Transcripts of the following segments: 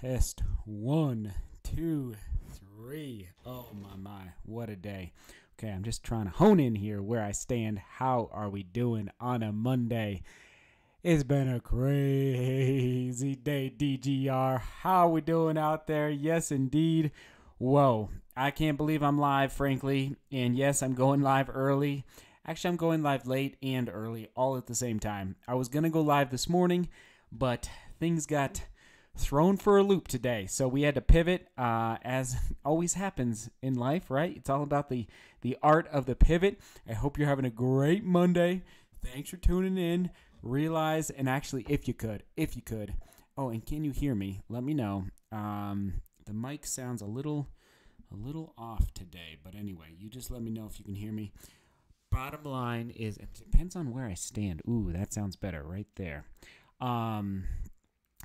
Test 1, 2, 3. Oh my, what a day. Okay, I'm just trying to hone in here where I stand. How are we doing on a Monday? It's been a crazy day, DGR. How are we doing out there? Yes, indeed. Whoa, I can't believe I'm live, frankly. And yes, I'm going live early. Actually, I'm going live late and early all at the same time. I was going to go live this morning, but things got thrown for a loop today, so we had to pivot, as always happens in life, right? It's all about the art of the pivot. I hope you're having a great Monday. Thanks for tuning in. Realize, and actually, if you could, oh, and can you hear me? Let me know. The mic sounds a little off today, but anyway, you just let me know if you can hear me. Bottom line is, it depends on where I stand. Ooh, that sounds better right there.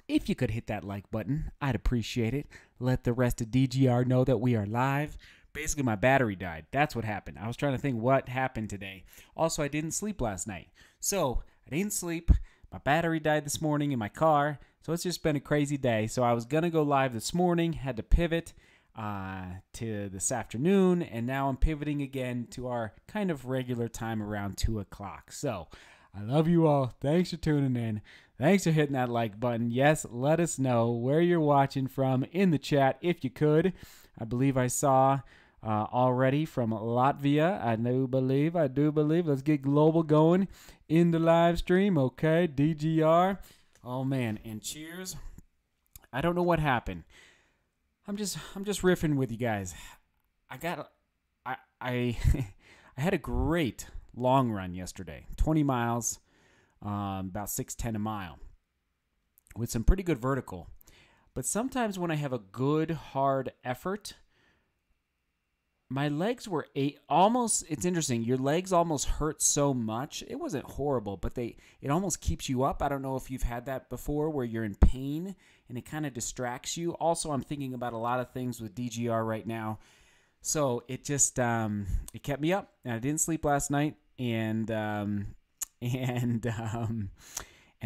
If you could hit that like button, I'd appreciate it. Let the rest of DGR know that we are live. Basically, my battery died. That's what happened. I was trying to think what happened today. Also, I didn't sleep last night. So, I didn't sleep. My battery died this morning in my car. So, it's just been a crazy day. So, I was going to go live this morning. Had to pivot to this afternoon. And now I'm pivoting again to our kind of regular time around 2 o'clock. So, I love you all. Thanks for tuning in. Thanks for hitting that like button. Yes, let us know where you're watching from in the chat if you could. I believe I saw already from Latvia. I do believe. Let's get global going in the live stream. Okay, DGR. Oh, man, and cheers. I don't know what happened. I'm just riffing with you guys. I had a great long run yesterday, 20 miles, about 6:10 a mile, with some pretty good vertical. But sometimes when I have a good hard effort, my legs were almost. It's interesting. Your legs almost hurt so much. It wasn't horrible, but it almost keeps you up. I don't know if you've had that before, where you're in pain and it kind of distracts you. Also, I'm thinking about a lot of things with DGR right now, so it just it kept me up, and I didn't sleep last night. And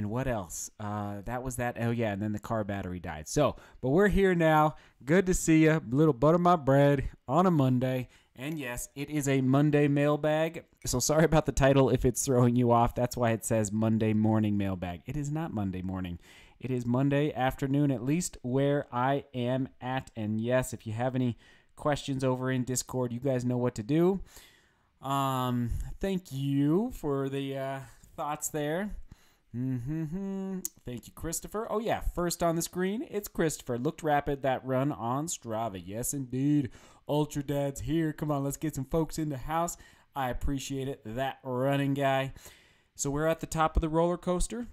what else? That was that. Oh yeah, and then the car battery died. So, but we're here now. Good to see you. Little butter my bread on a Monday. And yes, it is a Monday mailbag. So sorry about the title if it's throwing you off. That's why it says Monday morning mailbag. It is not Monday morning. It is Monday afternoon, at least where I am at. And yes, if you have any questions over in Discord, you guys know what to do. Thank you for the thoughts there. Thank you, Christopher. Oh yeah, first on the screen, it's Christopher. Looked rapid that run on Strava. Yes, indeed. Ultra Dad's here. Come on, let's get some folks in the house. I appreciate it. That running guy. So we're at the top of the roller coaster,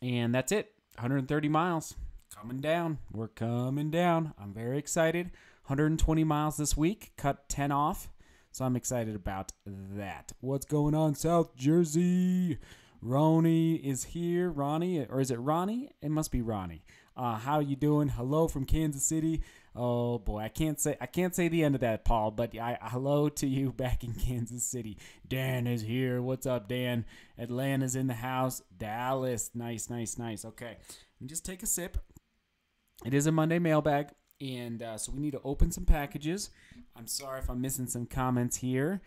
and that's it. 130 miles coming down. We're coming down. I'm very excited. 120 miles this week. Cut 10 off. So I'm excited about that. What's going on, South Jersey? Ronnie is here. Ronnie, or is it Ronnie? It must be Ronnie. How you doing? Hello from Kansas City. Oh boy, I can't say the end of that, Paul. But hello to you back in Kansas City. Dan is here. What's up, Dan? Atlanta's in the house. Dallas, nice. Okay, let me just take a sip. It is a Monday mailbag. And so we need to open some packages. I'm sorry if I'm missing some comments here.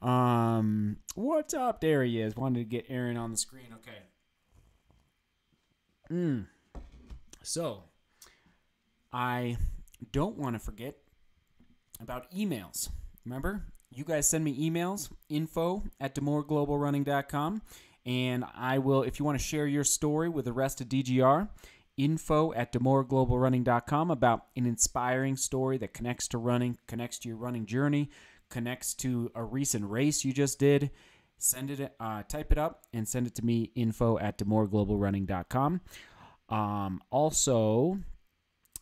What's up? There he is. Wanted to get Aaron on the screen. Okay. So I don't want to forget about emails. Remember, you guys send me emails, info@demoorglobalrunning.com. And I will, if you want to share your story with the rest of DGR, info@demoorglobalrunning.com, about an inspiring story that connects to running, connects to your running journey, connects to a recent race you just did. Send it, type it up and send it to me, info@demoorglobalrunning.com. Also,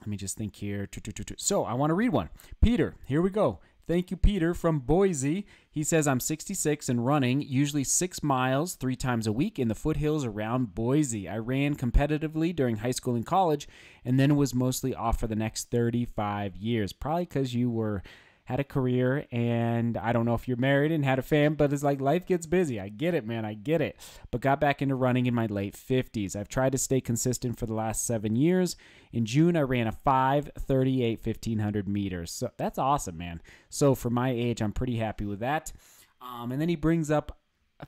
let me just think here. So I want to read one. Peter, here we go. Thank you, Peter, from Boise. He says, I'm 66 and running, usually 6 miles 3 times a week in the foothills around Boise. I ran competitively during high school and college, and then was mostly off for the next 35 years. Probably because you were had a career, and I don't know if you're married and had a fam, but it's like life gets busy. I get it, man. I get it. But got back into running in my late 50s. I've tried to stay consistent for the last 7 years. In June, I ran a 5:38 1500 meters. So that's awesome, man. So for my age, I'm pretty happy with that. And then he brings up,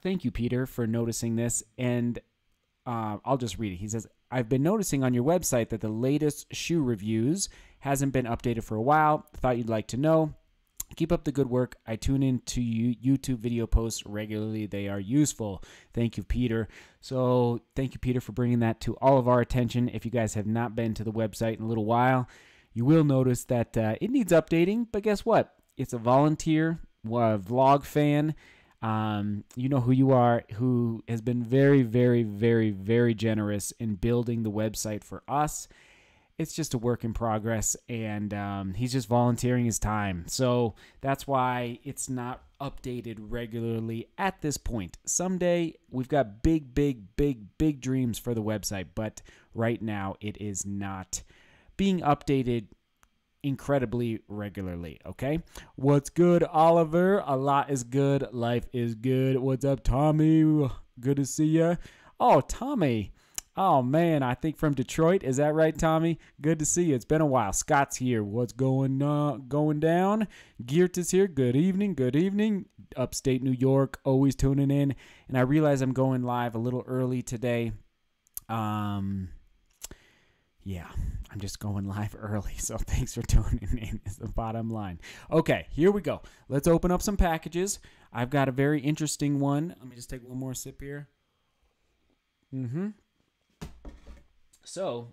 thank you, Peter, for noticing this. And I'll just read it. He says, I've been noticing on your website that the latest shoe reviews hasn't been updated for a while. Thought you'd like to know. Keep up the good work. I tune into YouTube video posts regularly. They are useful. Thank you, Peter. So thank you, Peter, for bringing that to all of our attention. If you guys have not been to the website in a little while, you will notice that it needs updating. But guess what? It's a volunteer vlog fan. You know who you are, who has been very, very, very, very generous in building the website for us. It's just a work in progress, and he's just volunteering his time. So that's why it's not updated regularly at this point. Someday we've got big, big, big, big dreams for the website, but right now it is not being updated incredibly regularly. Okay, what's good, Oliver? A lot is good, life is good. What's up, Tommy? Good to see you. Oh, Tommy. Oh man, I think from Detroit. Is that right, Tommy? Good to see you. It's been a while. Scott's here. What's going down? Geert is here. Good evening. Good evening. Upstate New York, always tuning in. And I realize I'm going live a little early today. Yeah, I'm just going live early, so thanks for tuning in is the bottom line. Okay, here we go. Let's open up some packages. I've got a very interesting one. Let me just take one more sip here. So,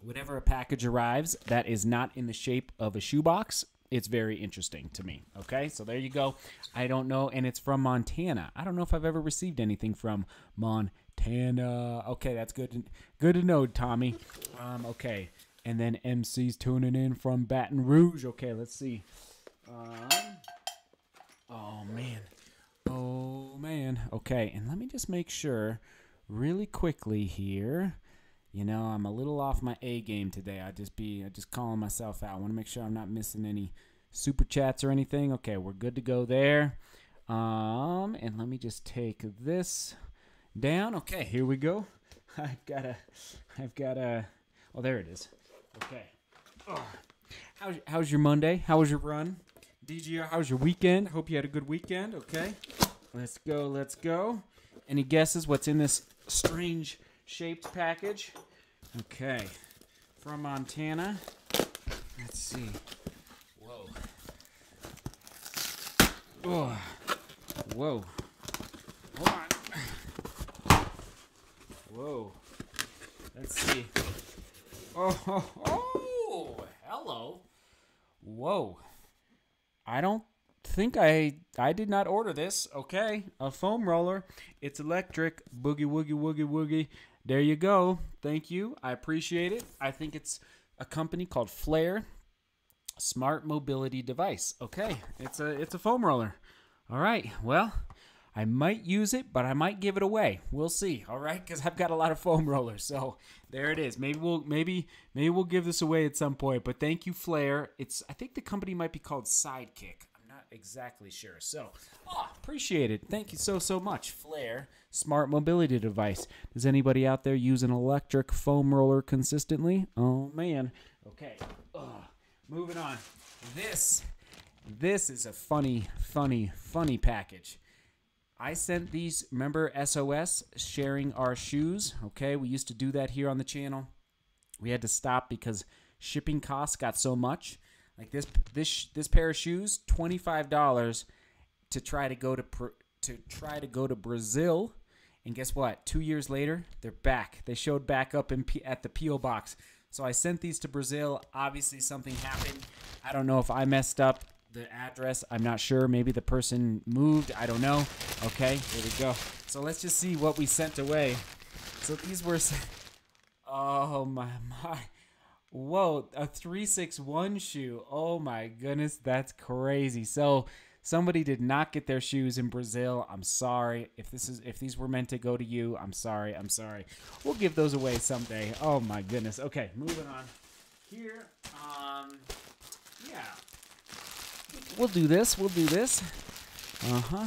whenever a package arrives that is not in the shape of a shoebox, it's very interesting to me. Okay, so there you go. I don't know, and it's from Montana. I don't know if I've ever received anything from Montana. Okay, that's good to know, Tommy. Okay, and then MC's tuning in from Baton Rouge. Okay, let's see. Oh man, oh man. Okay, and let me just make sure really quickly here. You know, I'm a little off my A game today. I just calling myself out. I want to make sure I'm not missing any super chats or anything. Okay, we're good to go there. And let me just take this down. Okay, here we go. I've got a oh, there it is. Okay. Oh, how's your Monday? How was your run? DGR, how's your weekend? Hope you had a good weekend. Okay, let's go, let's go. Any guesses what's in this strange shaped package? Okay, from Montana. Let's see. Whoa. Oh. Whoa. Hold on. Whoa. Let's see. Oh, hello. Whoa. I don't think I did not order this. Okay. A foam roller. It's electric. Boogie, woogie, woogie, woogie. There you go. Thank you. I appreciate it. I think it's a company called Flare. Smart mobility device. Okay. It's a foam roller. All right. Well, I might use it, but I might give it away. We'll see. All right, because I've got a lot of foam rollers. So there it is. Maybe we'll give this away at some point. But thank you, Flare. It's, I think the company might be called Sidekick. I'm not exactly sure. So appreciate it. Thank you so much, Flare. Smart mobility device. Does anybody out there use an electric foam roller consistently? Oh man. Okay. Moving on. This is a funny package. I sent these, remember SOS, sharing our shoes, okay? We used to do that here on the channel. We had to stop because shipping costs got so much. Like this pair of shoes, $25 to try to go to Brazil. And guess what? 2 years later, they're back. They showed back up at the P.O. box. So I sent these to Brazil. Obviously something happened. I don't know if I messed up the address. I'm not sure. Maybe the person moved. I don't know. Okay, here we go. So let's just see what we sent away. So these were, oh my. Whoa, a 361 shoe. Oh my goodness, that's crazy. So somebody did not get their shoes in Brazil. I'm sorry. If these were meant to go to you, I'm sorry. I'm sorry. We'll give those away someday. Oh my goodness. Okay, moving on. Here, yeah. We'll do this. We'll do this. Uh-huh.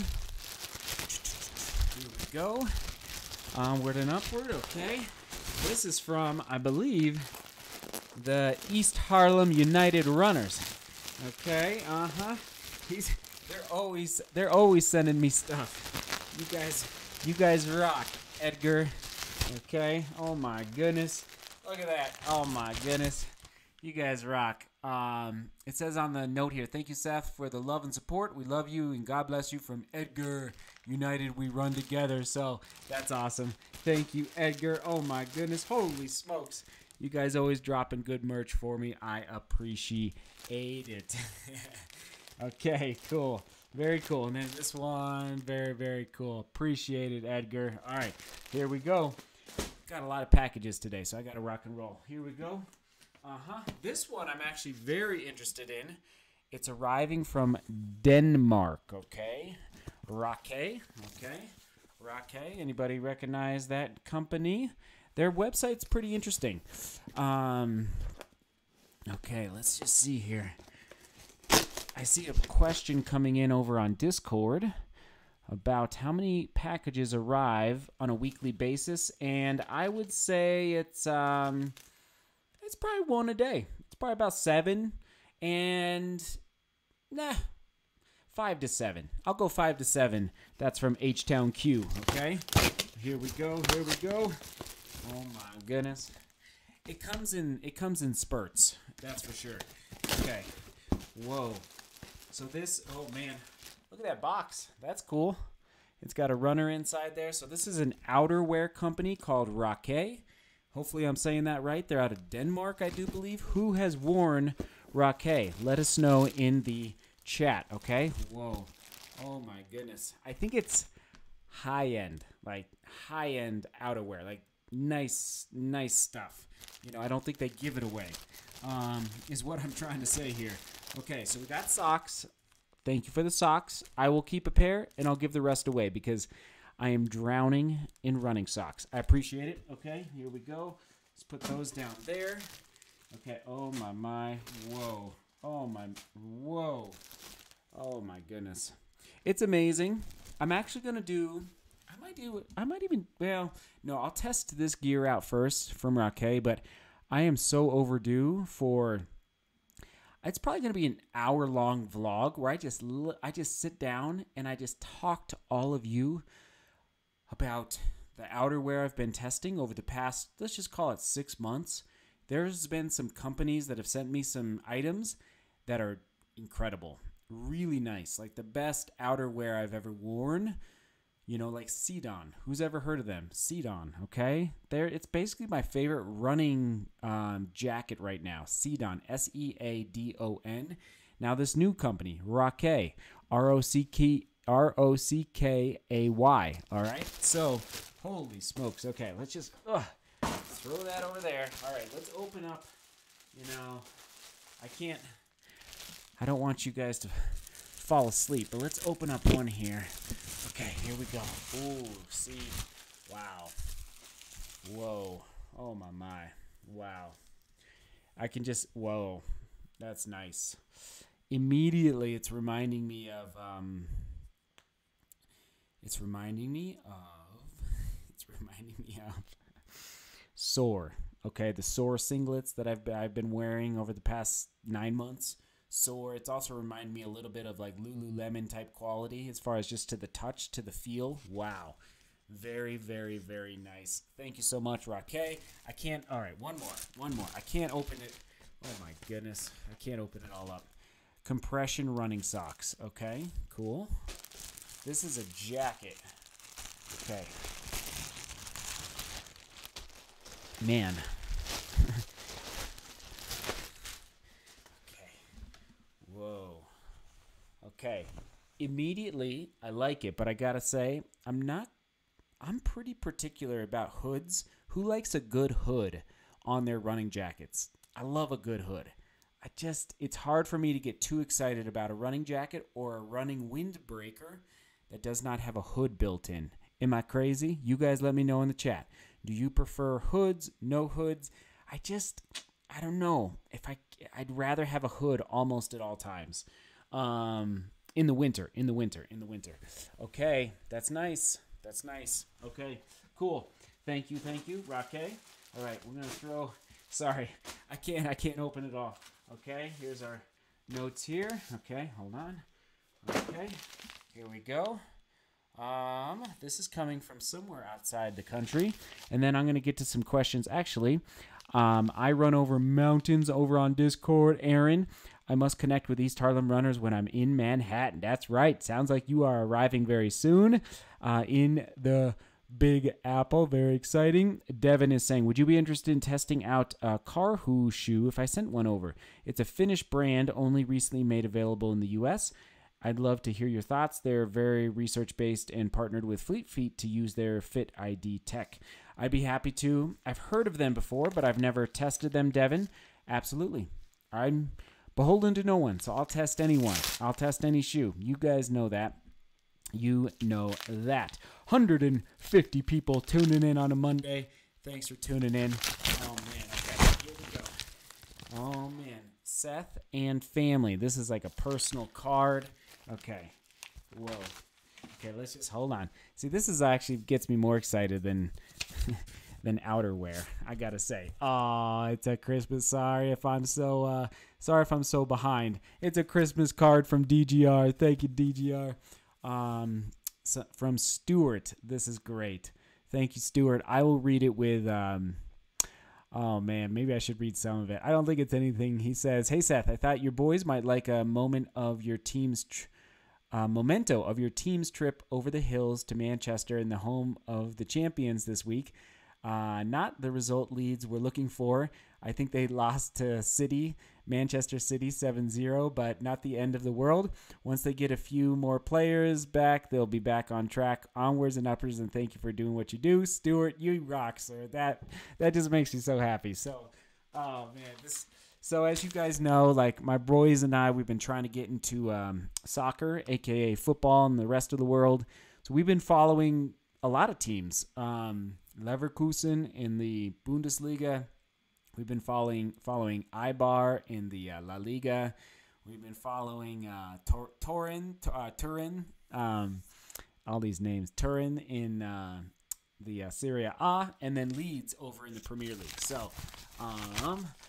Here we go. Onward and upward. Okay. This is from, I believe, the East Harlem United Runners. Okay. Uh-huh. They're always sending me stuff. You guys rock, Edgar. Okay. Oh my goodness. Look at that. Oh my goodness. You guys rock. It says on the note here, thank you, Seth, for the love and support. We love you and God bless you from Edgar. United we run together. So that's awesome. Thank you, Edgar. Oh my goodness. Holy smokes. You guys always dropping good merch for me. I appreciate it. Okay, cool. Very cool. And then this one, very, very cool. Appreciate it, Edgar. All right, here we go. Got a lot of packages today, so I got to rock and roll. Here we go. Uh-huh. This one I'm actually very interested in. It's arriving from Denmark, okay? Rockay, okay? Rockay, anybody recognize that company? Their website's pretty interesting. Okay, let's just see here. I see a question coming in over on Discord about how many packages arrive on a weekly basis, and I would say it's probably one a day. It's probably about 5 to 7. I'll go 5 to 7. That's from H-Town Q, okay? Here we go, here we go. Oh my goodness. It comes in spurts, that's for sure. Okay. Whoa. So this, oh man, look at that box. That's cool. It's got a runner inside there. So this is an outerwear company called Rockay. Hopefully I'm saying that right. They're out of Denmark, I do believe. Who has worn Rockay? Let us know in the chat, okay? Whoa. Oh my goodness. I think it's high-end, like high-end outerwear, like nice stuff. You know, I don't think they give it away, is what I'm trying to say here. Okay, so we got socks. Thank you for the socks. I will keep a pair, and I'll give the rest away because I am drowning in running socks. I appreciate it. Okay, here we go. Let's put those down there. Okay, oh my, my. Whoa. Oh my, whoa. Oh my goodness. It's amazing. I'm actually going to do, I'll test this gear out first from Rockay, but I am so overdue for... It's probably going to be an hour-long vlog where I just sit down and I just talk to all of you about the outerwear I've been testing over the past, let's just call it 6 months. There's been some companies that have sent me some items that are incredible, really nice, like the best outerwear I've ever worn. You know, like Cedon. Who's ever heard of them? Cedon, okay? It's basically my favorite running jacket right now. Cedon, S-E-A-D-O-N. Now this new company, Rockay, R-O-C-K-A-Y, all right? So, holy smokes. Okay, let's just throw that over there. All right, let's open up, you know, I don't want you guys to fall asleep, but let's open up one here. Okay, here we go. Ooh, see? Wow. Whoa. Oh, my, my. Wow. I can just... Whoa. That's nice. Immediately, it's reminding me of... Soar. Okay, the Soar singlets that I've been wearing over the past 9 months. Soar. It's also reminded me a little bit of like Lululemon type quality as far as just to the touch, to the feel. Wow. Very, very, very nice. Thank you so much, Rockay. I can't, all right, one more. I can't open it. Oh my goodness. I can't open it all up. Compression running socks. Okay, cool. This is a jacket. Okay. Man. Whoa. Okay. Immediately, I like it, but I gotta say, I'm pretty particular about hoods. Who likes a good hood on their running jackets? I love a good hood. It's hard for me to get too excited about a running jacket or a running windbreaker that does not have a hood built in. Am I crazy? You guys let me know in the chat. Do you prefer hoods, no hoods? I don't know. I'd rather have a hood almost at all times. In the winter. Okay, that's nice. That's nice. Okay, cool. Thank you, Rockay. All right, we're gonna throw. Sorry, I can't open it all. Okay, here's our notes here. Okay, hold on. Okay, here we go. This is coming from somewhere outside the country, and then I'm gonna get to some questions. Actually, I run over mountains over on Discord, Aaron. I must connect with East Harlem runners when I'm in Manhattan. That's right. Sounds like you are arriving very soon in the Big Apple. Very exciting. Devin is saying, would you be interested in testing out a Carhu shoe if I sent one over? It's a Finnish brand, only recently made available in the U.S. I'd love to hear your thoughts. They're very research-based and partnered with Fleet Feet to use their Fit ID tech. I'd be happy to. I've heard of them before, but I've never tested them, Devin. Absolutely. I'm beholden to no one, so I'll test anyone. I'll test any shoe. You guys know that. You know that. 150 people tuning in on a Monday. Thanks for tuning in. Oh, man. Okay, here we go. Oh, man. Seth and family. This is like a personal card. Okay. Whoa. Okay, let's just hold on. See, this is actually gets me more excited than outerwear, I gotta say. Oh, it's a Christmas. Sorry if I'm so behind. It's a Christmas card from DGR. Thank you, DGR. So from Stuart. This is great. Thank you, Stuart. I will read it with oh man, maybe I should read some of it. I don't think it's anything. He says, "Hey Seth, I thought your boys might like a memento of your team's trip over the hills to Manchester in the home of the champions this week. Not the result Leeds were looking for. I think they lost to Manchester City 7-0, but not the end of the world. Once they get a few more players back, they'll be back on track. Onwards and upwards, and thank you for doing what you do. Stuart, you rock, sir." That just makes me so happy. So, oh, man. So as you guys know, like my boys and I, we've been trying to get into soccer, a.k.a. football and the rest of the world. So we've been following a lot of teams. Leverkusen in the Bundesliga. We've been following Eibar in the La Liga. We've been following Turin. All these names. Turin in the Serie A, and then Leeds over in the Premier League. So,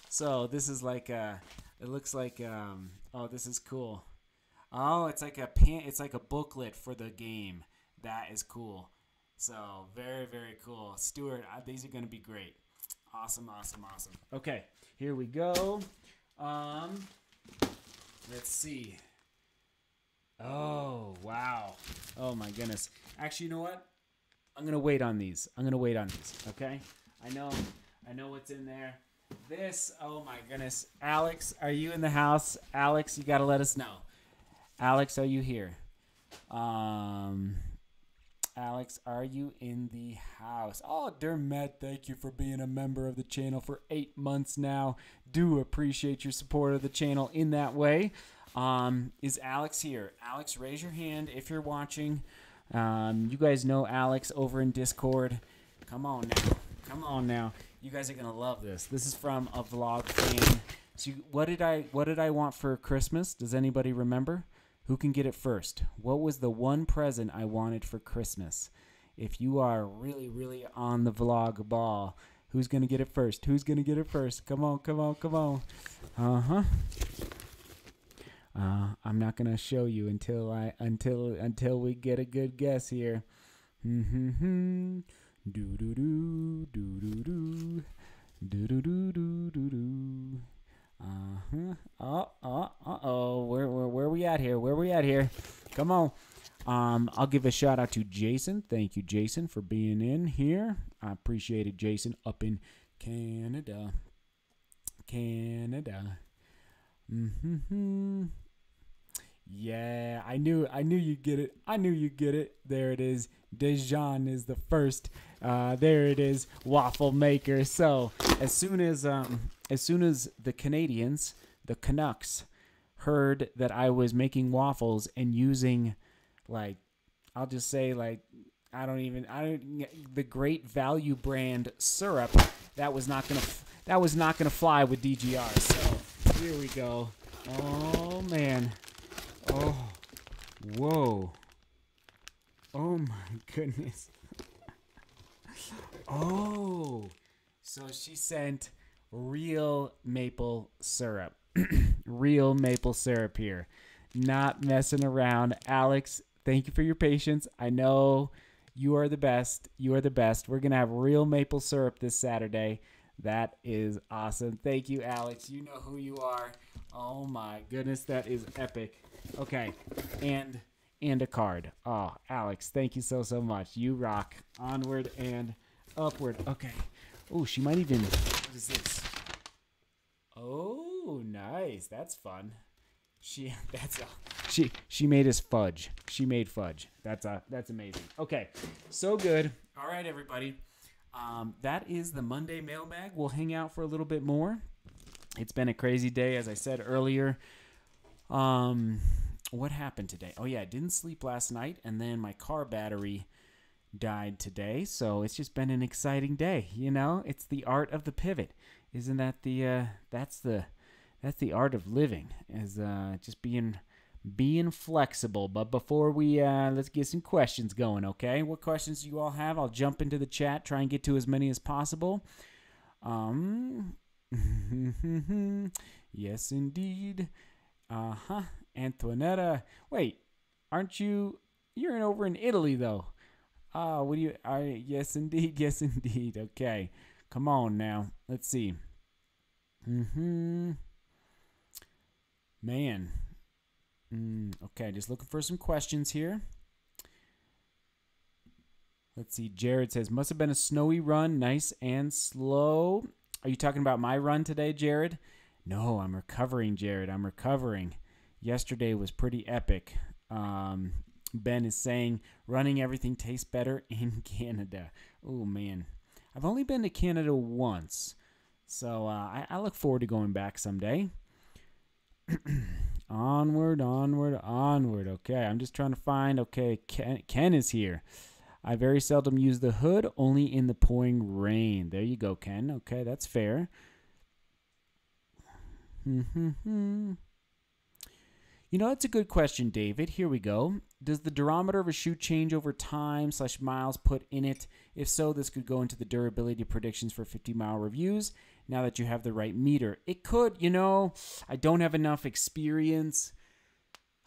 so this is like it looks like oh, this is cool. Oh, it's like a booklet for the game. That is cool. So very, very cool. Stuart, these are going to be great. Awesome. Okay, here we go. Let's see. Oh, wow. Oh, my goodness. Actually, you know what? I'm going to wait on these, okay? I know what's in there. This, oh, my goodness. Alex, are you in the house? Alex, you got to let us know. Alex, are you here? Alex, are you in the house? Oh, Dermot, thank you for being a member of the channel for 8 months now. Do appreciate your support of the channel in that way. Is Alex here? Alex, raise your hand if you're watching. You guys know Alex over in Discord. Come on now. You guys are gonna love this. This is from a vlog fan. So what did I want for Christmas? Does anybody remember? Who can get it first? What was the one present I wanted for Christmas? If you are really, really on the vlog ball, who's going to get it first? Come on. I'm not going to show you until we get a good guess here. Where we at here? Come on. I'll give a shout out to Jason. Thank you, Jason, for being in here. I appreciate it, Jason, up in Canada. Yeah, I knew you'd get it. There it is. Dijon is the first. There it is. Waffle maker. So as soon as the Canadians, the Canucks, heard that I was making waffles and using, like, I'll just say, like, the Great Value brand syrup, that was not gonna fly with DGR. So here we go. Oh man. Oh, whoa. Oh my goodness. Oh, so she sent real maple syrup. Real maple syrup here. Not messing around. Alex, thank you for your patience. I know you are the best. You are the best. We're going to have real maple syrup this Saturday. That is awesome. Thank you, Alex. You know who you are. Oh my goodness, that is epic. Okay, and a card. Oh, Alex, thank you so, so much. You rock. Onward and upward. Okay. Oh, she might even... What is this? Oh, nice. That's fun. She made us fudge. She made fudge. That's amazing. Okay. So good. All right, everybody. That is the Monday mailbag. We'll hang out for a little bit more. It's been a crazy day, as I said earlier. What happened today? Oh, yeah, I didn't sleep last night, and then my car battery died today, so it's just been an exciting day, you know? It's the art of the pivot. Isn't that the, that's the art of living, is just being flexible. But before we, let's get some questions going, okay? What questions do you all have? I'll jump into the chat, try and get to as many as possible. Yes, indeed. Uh-huh. Antoinetta, wait, aren't you? You're over in Italy though. Ah, what do you? Yes, indeed, yes, indeed. Okay, come on now. Let's see. Man. Okay, just looking for some questions here. Let's see. Jared says, "Must have been a snowy run, nice and slow." Are you talking about my run today, Jared? No, I'm recovering, Jared. I'm recovering. Yesterday was pretty epic. Ben is saying running everything tastes better in Canada. Oh, man. I've only been to Canada once, so I look forward to going back someday. Onward, onward, onward. Okay, I'm just trying to find. Okay, Ken is here. I very seldom use the hood, only in the pouring rain. There you go, Ken. Okay, that's fair. You know, that's a good question, David. Here we go. Does the durometer of a shoe change over time / miles put in it? If so, this could go into the durability predictions for 50-mile reviews now that you have the right meter. It could, you know. I don't have enough experience.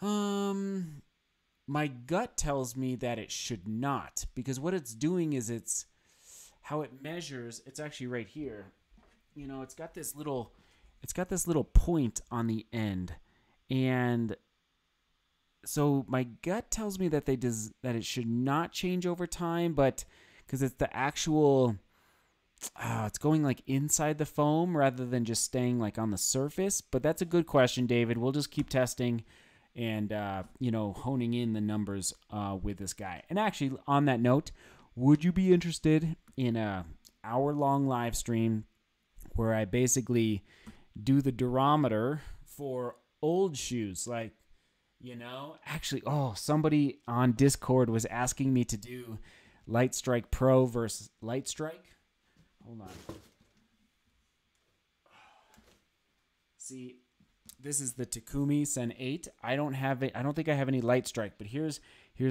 My gut tells me that it should not, because what it's doing is it's how it measures. It's actually right here. You know, it's got this little point on the end. And so my gut tells me that it should not change over time, but because it's the actual, it's going like inside the foam rather than just staying like on the surface. But that's a good question, David. We'll just keep testing and you know, honing in the numbers with this guy. And actually, on that note, would you be interested in a hour-long live stream where I basically do the durometer for old shoes, like, you know, actually, oh, somebody on Discord was asking me to do Light Strike Pro versus Light Strike. Hold on. See, this is the Takumi Sen 8. I don't have it. I don't think I have any Light Strike, but here's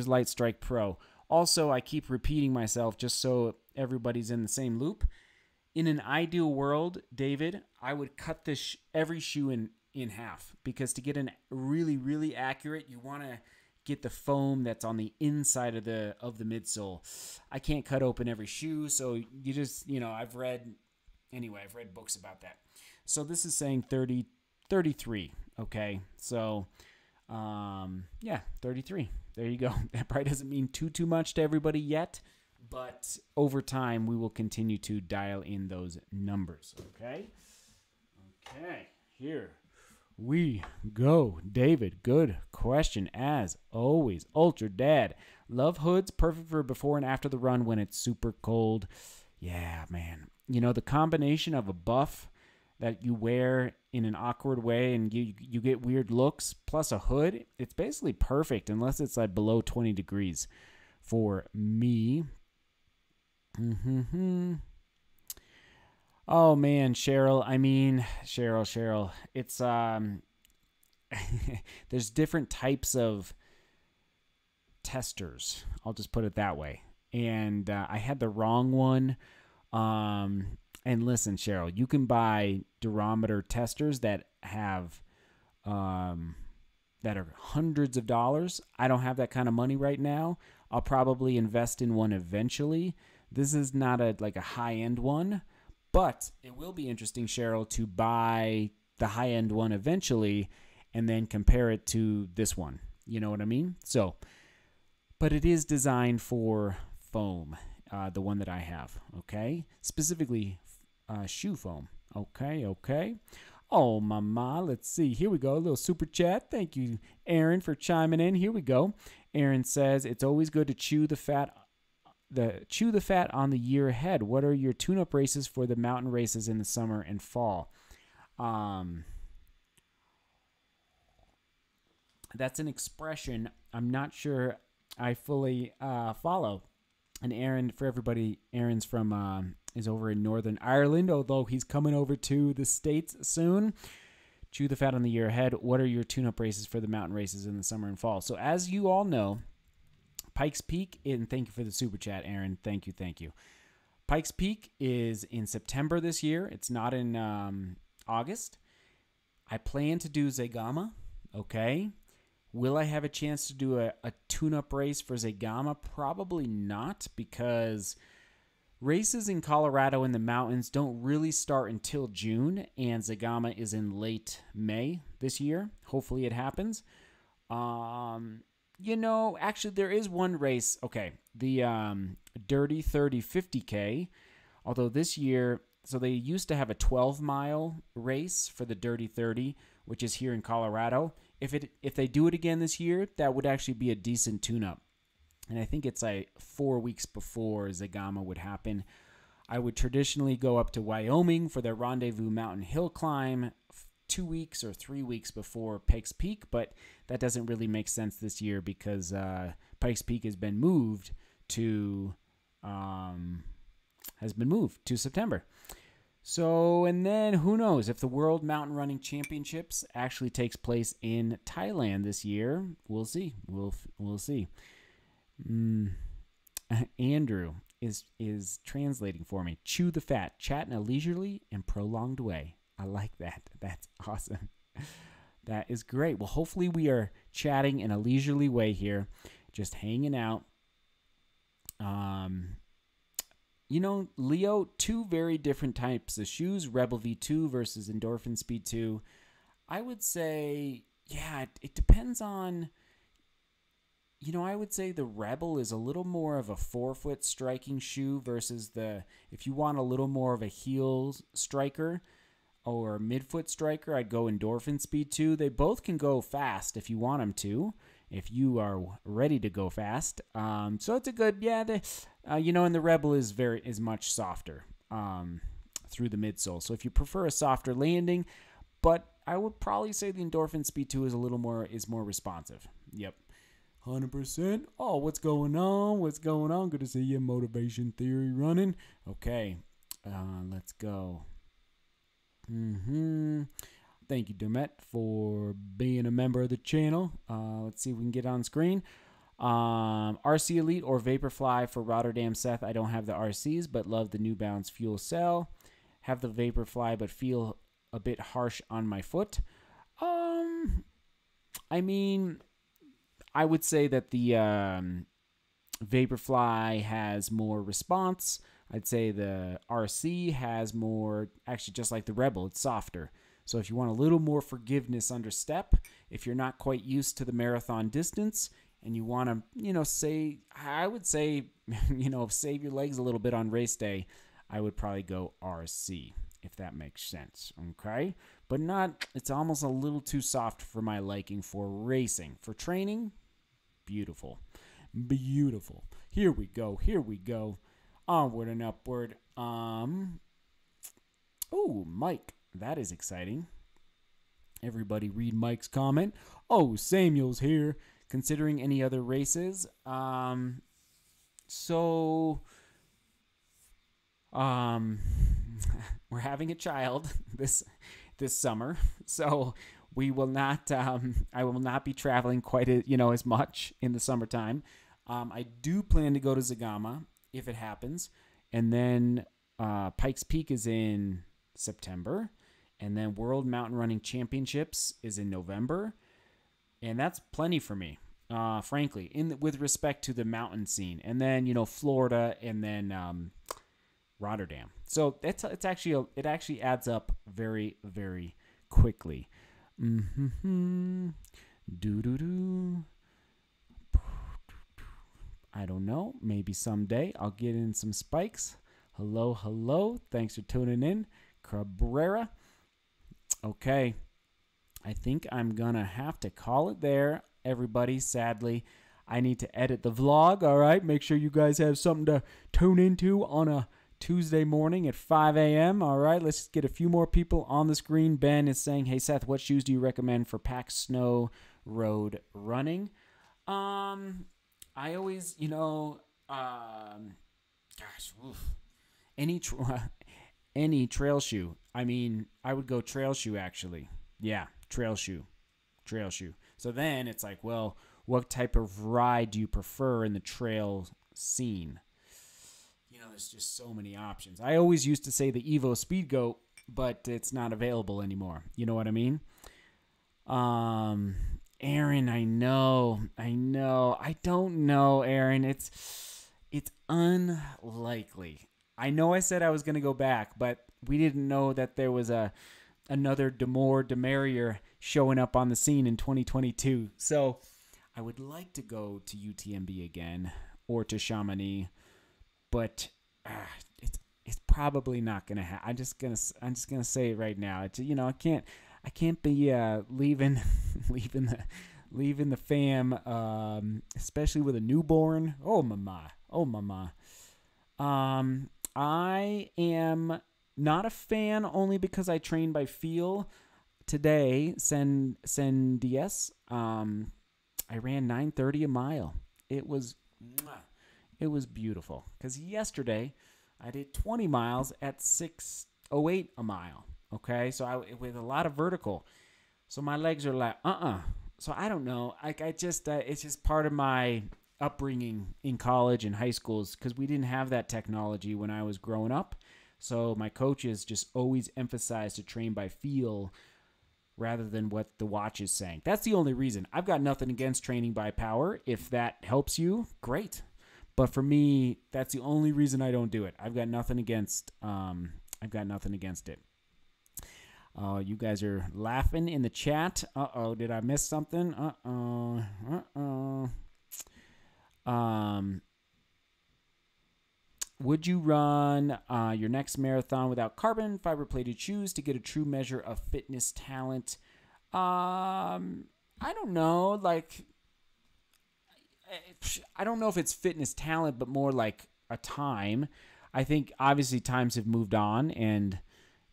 Light Strike Pro. Also, I keep repeating myself just so everybody's in the same loop. In an ideal world, David, I would cut this every shoe in half, because to get an really accurate, you want to get the foam that's on the inside of the midsole. I can't cut open every shoe, so you just, you know, I've read books about that. So this is saying 33. Okay, so yeah, 33. There you go. That probably doesn't mean too much to everybody yet, but over time we will continue to dial in those numbers. Okay, here we go. David, good question as always. Ultra Dad, love hoods, perfect for before and after the run when it's super cold. Yeah, man. You know, the combination of a buff that you wear in an awkward way and you get weird looks, plus a hood, it's basically perfect unless it's like below 20 degrees for me. Oh man, Cheryl, I mean, Cheryl, it's there's different types of testers. I'll just put it that way. And I had the wrong one. And listen, Cheryl, you can buy durometer testers that have that are hundreds of dollars. I don't have that kind of money right now. I'll probably invest in one eventually. This is not a like a high-end one, but it will be interesting, Cheryl, to buy the high-end one eventually and then compare it to this one. You know what I mean? So, but it is designed for foam, the one that I have, okay? Specifically shoe foam, okay, okay. Oh, mama, let's see. Here we go, a little super chat. Thank you, Aaron, for chiming in. Here we go. Aaron says, it's always good to chew the fat on the year ahead. What are your tune-up races for the mountain races in the summer and fall? That's an expression I'm not sure I fully follow. And Aaron, for everybody, Aaron's from... is over in Northern Ireland, although he's coming over to the States soon. Chew the fat on the year ahead. What are your tune-up races for the mountain races in the summer and fall? So as you all know, Pikes Peak, and thank you for the super chat, Aaron. Thank you, thank you. Pikes Peak is in September this year. It's not in August. I plan to do Zegama, okay? Will I have a chance to do a tune-up race for Zegama? Probably not, because... races in Colorado in the mountains don't really start until June, and Zegama is in late May this year. Hopefully it happens. You know, actually there is one race. Okay, the Dirty 30 50K, although this year, so they used to have a 12-mile race for the Dirty 30, which is here in Colorado. If they do it again this year, that would actually be a decent tune-up. And I think it's like 4 weeks before Zegama would happen. I would traditionally go up to Wyoming for the Rendezvous Mountain Hill Climb 2 weeks or 3 weeks before Pikes Peak, but that doesn't really make sense this year because Pikes Peak has been moved to September. So, and then who knows if the World Mountain Running Championships actually takes place in Thailand this year? We'll see. We'll see. Andrew is translating for me. Chew the fat, chat in a leisurely and prolonged way. I like that. That's awesome. That is great. Well, hopefully we are chatting in a leisurely way here, just hanging out. You know, Leo, two very different types of shoes, Rebel V2 versus Endorphin Speed 2. I would say, yeah, it depends on... You know, I would say the Rebel is a little more of a forefoot striking shoe versus the, if you want a little more of a heel striker or midfoot striker, I'd go Endorphin Speed 2. They both can go fast if you want them to, if you are ready to go fast. So it's a good, yeah, you know, and the Rebel is much softer through the midsole. So if you prefer a softer landing, but I would probably say the Endorphin Speed 2 is a little more, responsive. Yep. 100%. Oh, what's going on? What's going on? Good to see you. Motivation Theory running. Okay, let's go. Thank you, Dumet, for being a member of the channel. Let's see if we can get on screen. RC Elite or Vaporfly for Rotterdam, Seth. I don't have the RCs, but love the New Balance Fuel Cell. Have the Vaporfly, but feel a bit harsh on my foot. I mean... I would say that the Vaporfly has more response. I'd say the RC has more, actually just like the Rebel, it's softer. So if you want a little more forgiveness under step, if you're not quite used to the marathon distance and you want to, you know, say, I would say, you know, save your legs a little bit on race day, I would probably go RC, if that makes sense, okay? But not, it's almost a little too soft for my liking for racing. For training, beautiful, beautiful. Here we go, here we go. Onward and upward. Oh, Mike, that is exciting. Everybody read Mike's comment. Oh, Samuel's here. Considering any other races. We're having a child this summer, so we will not, I will not be traveling quite a, as much in the summertime. I do plan to go to Zegama if it happens. And then Pikes Peak is in September. And then World Mountain Running Championships is in November. And that's plenty for me, frankly, with respect to the mountain scene. And then, Florida and then Rotterdam. So it actually adds up very, very quickly. I don't know. Maybe someday I'll get in some spikes. Hello, hello. Thanks for tuning in. Cabrera. Okay. I think I'm going to have to call it there, everybody. Sadly, I need to edit the vlog. All right. Make sure you guys have something to tune into on a Tuesday morning at 5 a.m. All right. Let's get a few more people on the screen. Ben is saying, hey, Seth, what shoes do you recommend for packed snow road running? I always, gosh, oof. Any trail shoe. I mean, I would go trail shoe, actually. Yeah, trail shoe. Trail shoe. So then it's like, well, what type of ride do you prefer in the trail scene? There's just so many options. I always used to say the Evo Speedgoat, but it's not available anymore. You know what I mean? Aaron, I know. I don't know, Aaron. It's unlikely. I know I said I was going to go back, but we didn't know that there was another DeMarier showing up on the scene in 2022. So I would like to go to UTMB again or to Chamonix, but it's probably not going to happen. I'm just going to say it right now. It's, I can't be leaving the fam, especially with a newborn. Oh mama. I am not a fan only because I train by feel today. Send DS. I ran 9:30 a mile. It was beautiful because yesterday I did 20 miles at 6:08 a mile. Okay, so with a lot of vertical, so my legs are like So I don't know. It's just part of my upbringing in college and high schools because we didn't have that technology when I was growing up. So my coaches just always emphasized to train by feel rather than what the watch is saying. That's the only reason. I've got nothing against training by power. If that helps you, great. But for me, that's the only reason I don't do it. I've got nothing against it. You guys are laughing in the chat. Uh-oh, did I miss something? Would you run your next marathon without carbon fiber-plated shoes to get a true measure of fitness talent? I don't know. Like, I don't know if it's fitness talent, but more like a time. I think obviously times have moved on and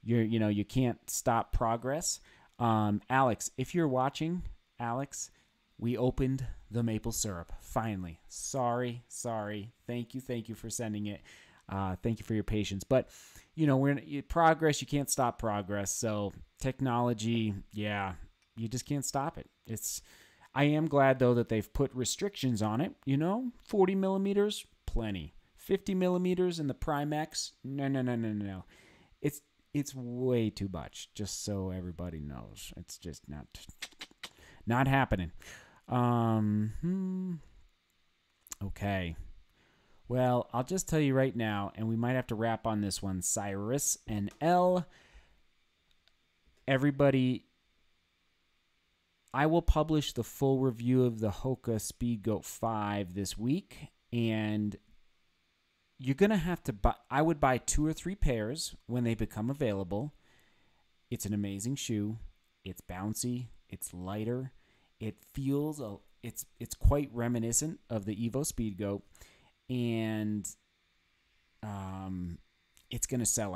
you can't stop progress. Alex, if you're watching, Alex, we opened the maple syrup finally. Sorry. Thank you for sending it. Thank you for your patience. But we're in progress. You can't stop progress. So technology, yeah, you just can't stop it. I am glad though that they've put restrictions on it. 40 millimeters, plenty. 50 millimeters in the Primex, no. It's way too much, just so everybody knows. It's just not happening. Okay. Well, I'll just tell you right now, and we might have to wrap on this one, Cyrus and L. Everybody, I will publish the full review of the Hoka Speedgoat 5 this week, and you're going to have to buy, I would buy 2 or 3 pairs when they become available. It's an amazing shoe. It's bouncy. It's lighter. It feels, it's quite reminiscent of the Evo Speedgoat. And it's going to sell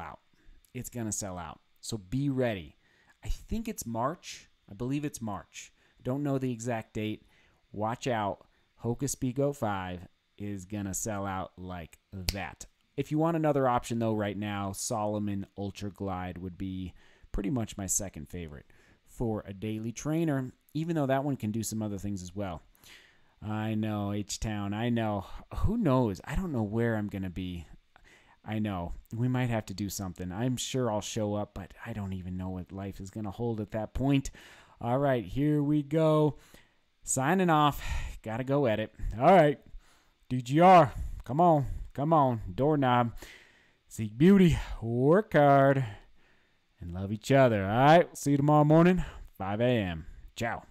out. So be ready. I think it's March. I believe it's March. Don't know the exact date. Watch out. Hoka Speedgoat 5. Is going to sell out like that. If you want another option, though, right now, Salomon Ultra Glide would be pretty much my second favorite for a daily trainer, even though that one can do some other things as well. I know, H-Town, I know. Who knows? I don't know where I'm going to be. I know. We might have to do something. I'm sure I'll show up, but I don't even know what life is going to hold at that point. All right, here we go. Signing off. Got to go edit. All right. DGR, come on. Come on. Doorknob. Seek beauty. Work hard. And love each other. All right. See you tomorrow morning, 5 a.m. Ciao.